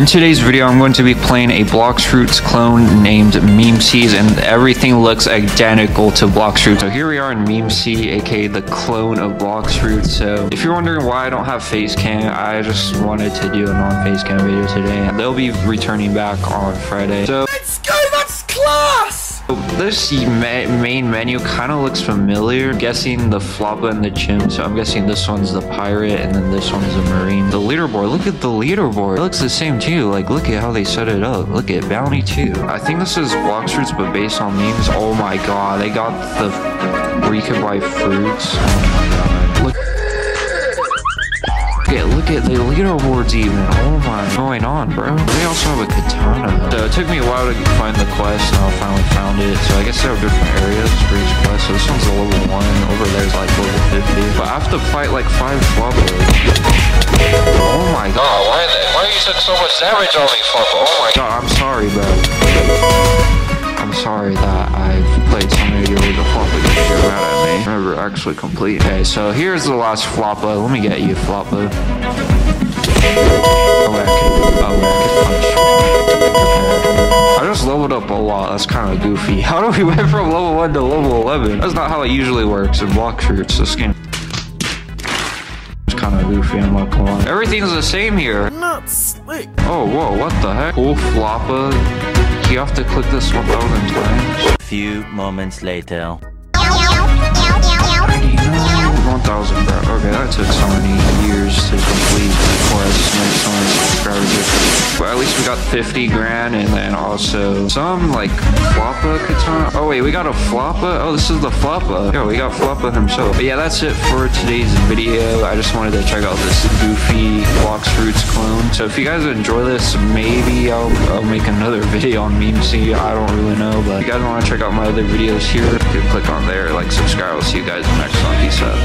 In today's video, I'm going to be playing a Blox Fruits clone named Meme Seas, and everything looks identical to Blox Fruits. So here we are in Meme Sea, aka the clone of Blox Fruits. So if you're wondering why I don't have face cam, I just wanted to do a non-face cam video today. They'll be returning back on Friday. So let's go, that's class! This main menu kind of looks familiar. I'm guessing the Floppa and the Chimp, so I'm guessing this one's the Pirate and then this one's the Marine. The leaderboard, look at the leaderboard. It looks the same too. Like, look at how they set it up. Look at Bounty too. I think this is Blox Fruits, but based on memes. Oh my god, they got the where you can buy fruits. Oh my god. Look at the leaderboards even. Oh my, what's going on, bro? They also have a katana. So it took me a while to find the quest, and I finally found it. So I guess there are different areas for each quest. So this one's a level 1, over there's like level 50. But I have to fight like 5 Floppa. Oh my god. Oh, why you took so much damage on me, Floppa? Oh my god, I'm sorry, bro. I'm sorry that I've played so many of your little Floppa games. You're mad at me. Never actually complete. Okay, so here's the last Floppa. Let me get you, Floppa. Oh, I just leveled up a lot. That's kind of goofy. How do we went from level 1 to level 11? That's not how it usually works in Blox Fruits. This game is kind of goofy. I'm not gonna lie. Everything's the same here. Not slick. Oh, whoa! What the heck? Cool Floppa. You have to click this 1,000 times. A few moments later. 1,000, bro. Okay, that took so many years to complete before I just made so many subscribers. But at least we got 50 grand and then also some like Floppa katana. Oh wait, we got a Floppa? Oh, this is the Floppa. Yo, we got Floppa himself. But yeah, that's it for today's video. I just wanted to check out this goofy Blox Fruits clone. So if you guys enjoy this, maybe I'll make another video on Meme Sea. I don't really know, but if you guys want to check out my other videos here, you can click on there, like subscribe. I'll see you guys next time. Peace out.